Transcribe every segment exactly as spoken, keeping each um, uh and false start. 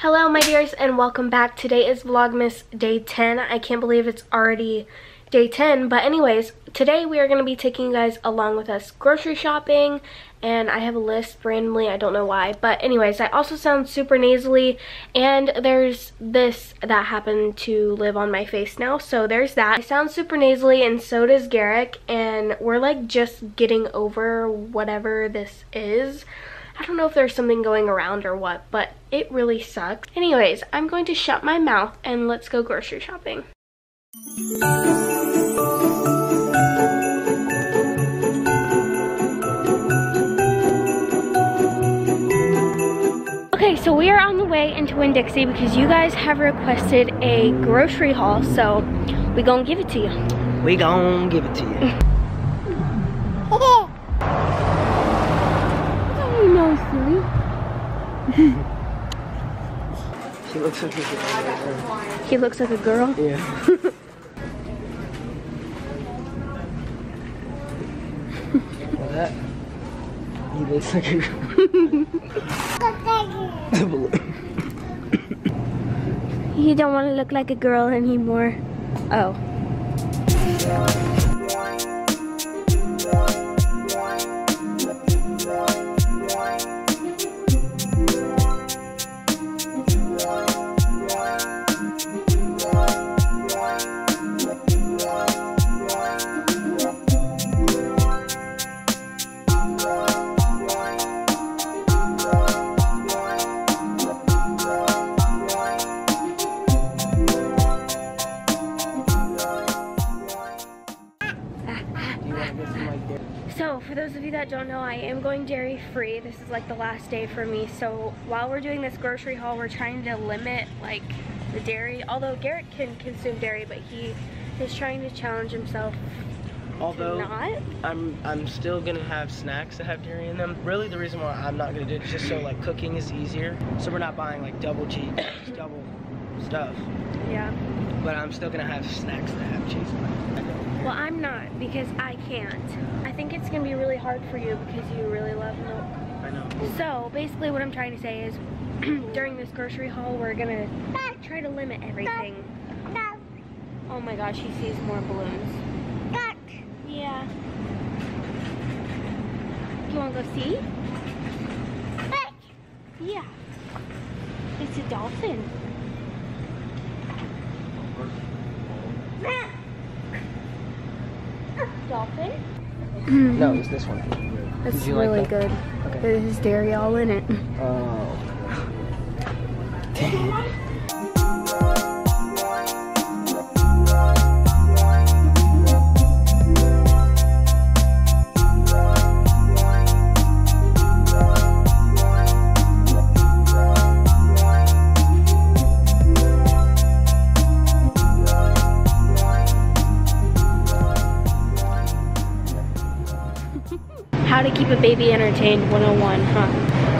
Hello my dears and welcome back. Today is Vlogmas day ten. I can't believe it's already day ten, but anyways, today we are going to be taking you guys along with us grocery shopping, and I have a list randomly, I don't know why, but anyways, I also sound super nasally, and there's this that happened to live on my face now, so there's that. I sound super nasally and so does Garrett, and we're like just getting over whatever this is. I don't know if there's something going around or what, but it really sucks. Anyways, I'm going to shut my mouth and let's go grocery shopping. Okay, so we are on the way into Winn-Dixie because you guys have requested a grocery haul, so we gonna give it to you. We gonna give it to you. She looks like a girl. He looks like a girl? Yeah. Well, that. He looks like a girl. He don't want to look like a girl anymore. Oh. So for those of you that don't know, I am going dairy free. This is like the last day for me. So while we're doing this grocery haul, we're trying to limit like the dairy. Although Garrett can consume dairy, but he is trying to challenge himself. Although not. I'm I'm still gonna have snacks that have dairy in them. Really, the reason why I'm not gonna do it is just so like cooking is easier. So we're not buying like double cheese, double stuff. Yeah. But I'm still gonna have snacks that have cheese in them. Well, I'm not because I can't. I think it's gonna be really hard for you because you really love milk. I know. So basically what I'm trying to say is during this grocery haul, we're gonna try to limit everything. Oh my gosh, he sees more balloons. Yeah. You wanna go see? Yeah. It's a dolphin. Dolphin? No, it's this one. That's really like that? Good. Okay. There's dairy all in it. Oh. Dang it. How to keep a baby entertained one oh one, huh?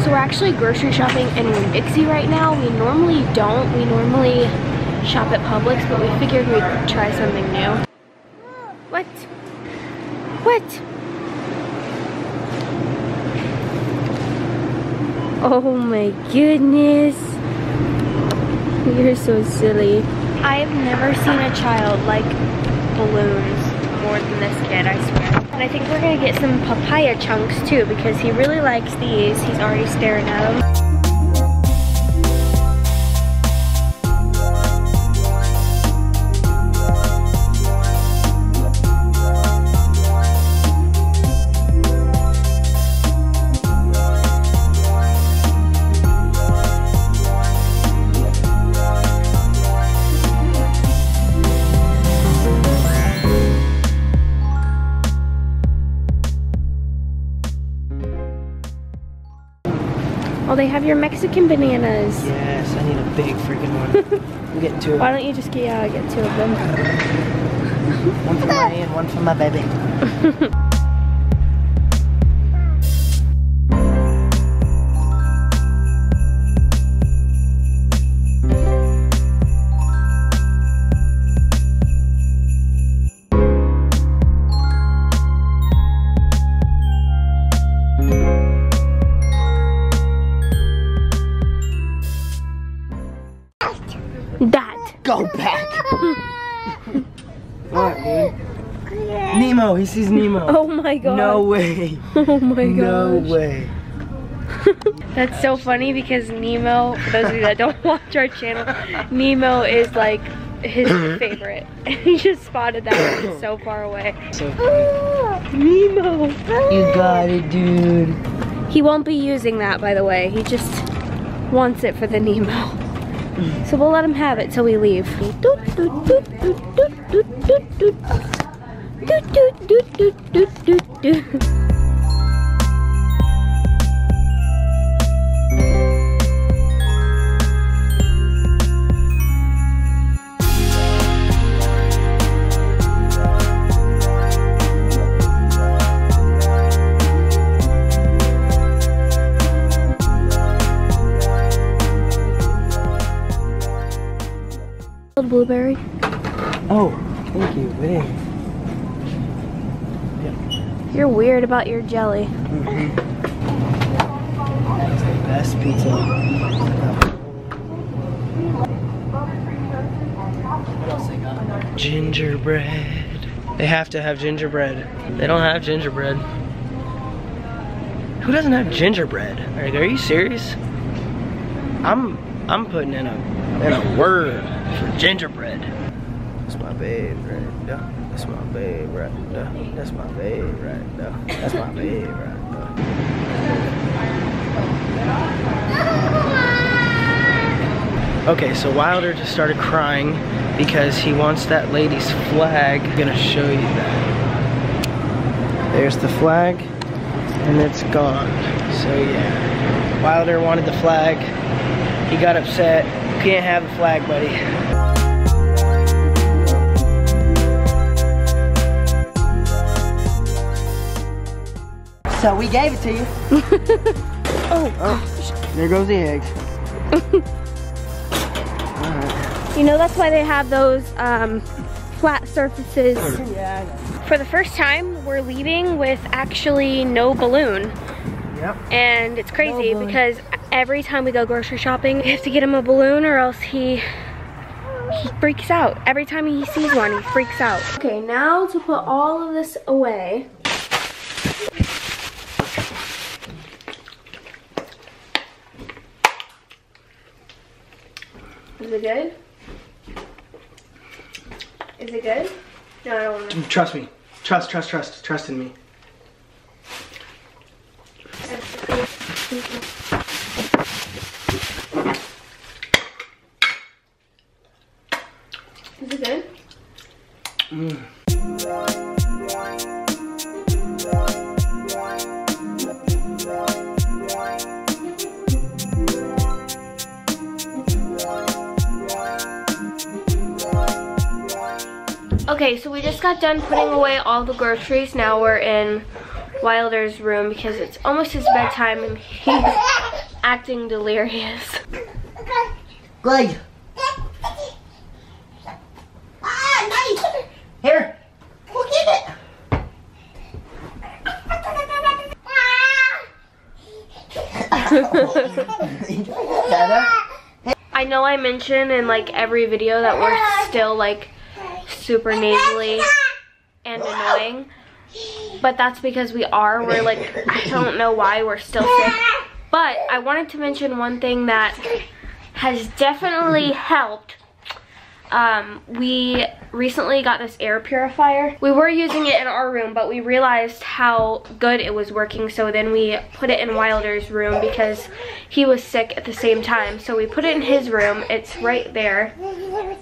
So we're actually grocery shopping in Winn-Dixie right now. We normally don't. We normally shop at Publix, but we figured we'd try something new. What? What? Oh my goodness. You're so silly. I've never seen a child like balloons more than this kid, I swear. And I think we're gonna get some papaya chunks too because he really likes these. He's already staring at them. Oh, they have your Mexican bananas. Yes, I need a big freaking one. I'm getting two of them. Why don't you just get, yeah, get two of them? One for me and one for my baby. Go back. What, man? Nemo, he sees Nemo. Oh my god. No way. Oh my god. No way. That's so funny because Nemo, for those of you that don't watch our channel, Nemo is like his favorite. He just spotted that one so far away. So funny. Nemo. You got it, dude. He won't be using that, by the way. He just wants it for the Nemo. So we'll let him have it till we leave. Blueberry. Oh, thank you. It is. Yep. You're weird about your jelly. Mm-hmm. That's the best pizza. What else they got? Gingerbread. They have to have gingerbread. They don't have gingerbread. Who doesn't have gingerbread? Like, are you serious? I'm I'm putting in a in a word. For gingerbread. That's my babe right there. That's my babe right there. That's my babe right there. That's my babe right there. Okay, so Wilder just started crying because he wants that lady's flag. I'm gonna show you that. There's the flag, and it's gone. So yeah, Wilder wanted the flag. He got upset. Can't have a flag, buddy. So we gave it to you. Oh, oh, there goes the eggs. Right. You know, that's why they have those um, flat surfaces. Yeah, I know. For the first time, we're leaving with actually no balloon. Yep. And it's crazy no because every time we go grocery shopping, we have to get him a balloon or else he, he freaks out. Every time he sees one, he freaks out. Okay, now to put all of this away. Is it good? Is it good? No, I don't want to. Trust me. Trust, trust, trust. Trust in me. Is it good? Mm. Okay, so we just got done putting away all the groceries. Now we're in Wilder's room because it's almost his bedtime and he's acting delirious. Glide. Here, go get it. I know I mention in like every video that we're still like super nasally and annoying, but that's because we are. We're like, I don't know why we're still sick. But I wanted to mention one thing that has definitely helped. Um, we recently got this air purifier. We were using it in our room, but we realized how good it was working, so then we put it in Wilder's room because he was sick at the same time. So we put it in his room. It's right there.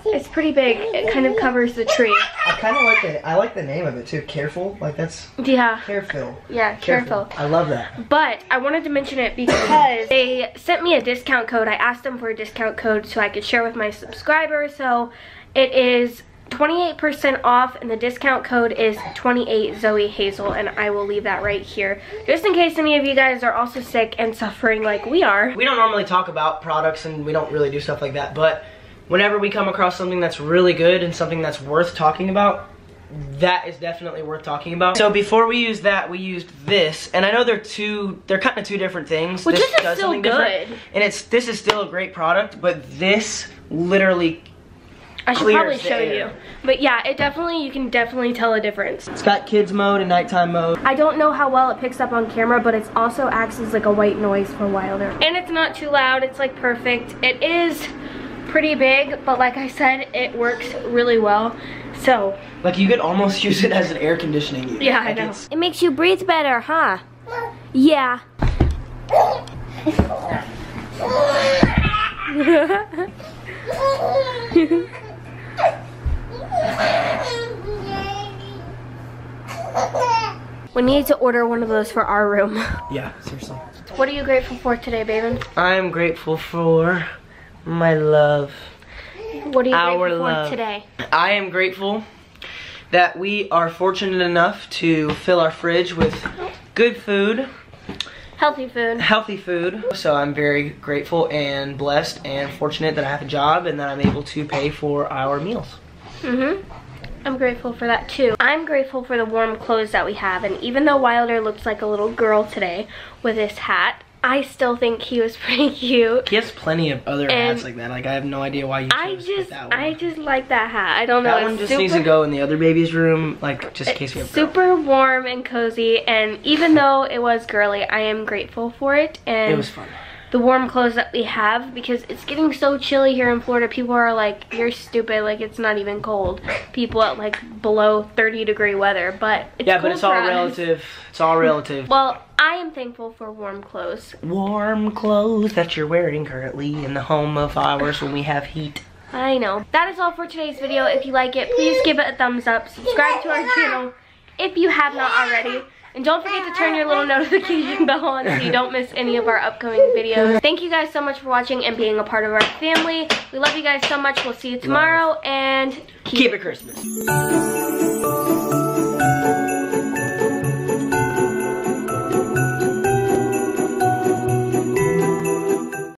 It's pretty big. It kind of covers the tree. I kind of like the, I like the name of it too. Careful. Like that's, yeah. Careful. Yeah, careful. Careful. I love that. But I wanted to mention it because they sent me a discount code. I asked them for a discount code so I could share with my subscribers. So it is twenty-eight percent off and the discount code is twenty-eight Zoe Hazel, and I will leave that right here just in case any of you guys are also sick and suffering like we are. We don't normally talk about products and we don't really do stuff like that, but whenever we come across something that's really good and something that's worth talking about, that is definitely worth talking about. So before we used that, we used this, and I know they're two, they're kind of two different things. Well, this, this is does still something good. Different, and it's this is still a great product, but this literally I should probably show you. But yeah, it definitely, you can definitely tell a difference. It's got kids mode and nighttime mode. I don't know how well it picks up on camera, but it also acts as like a white noise for Wilder. And it's not too loud, it's like perfect. It is pretty big, but like I said, it works really well. So, like you could almost use it as an air conditioning unit. Yeah, like I know. It makes you breathe better, huh? Yeah. We need to order one of those for our room. Yeah, seriously. What are you grateful for today, Babin? I'm grateful for my love. What are you our grateful love. for today? I am grateful that we are fortunate enough to fill our fridge with good food. Healthy food. Healthy food. So I'm very grateful and blessed and fortunate that I have a job and that I'm able to pay for our meals. Mm-hmm. I'm grateful for that too. I'm grateful for the warm clothes that we have, and even though Wilder looks like a little girl today with his hat, I still think he was pretty cute. He has plenty of other and hats like that. Like I have no idea why you chose I just, that one. I just like that hat. I don't know. That one just super, needs to go in the other baby's room, like just in case we have girl. Super warm and cozy, and even though it was girly, I am grateful for it. And it was fun. The warm clothes that we have, because it's getting so chilly here in Florida. People are like, you're stupid. Like it's not even cold. People at like below thirty degree weather, but it's yeah, cold but it's all us. relative. It's all relative. Well. I am thankful for warm clothes. Warm clothes that you're wearing currently in the home of ours when we have heat. I know. That is all for today's video. If you like it, please give it a thumbs up. Subscribe to our channel if you have not already. And don't forget to turn your little notification bell on so you don't miss any of our upcoming videos. Thank you guys so much for watching and being a part of our family. We love you guys so much. We'll see you tomorrow, and keep, keep it Christmas.